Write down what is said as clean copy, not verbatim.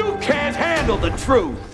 You can't handle the truth.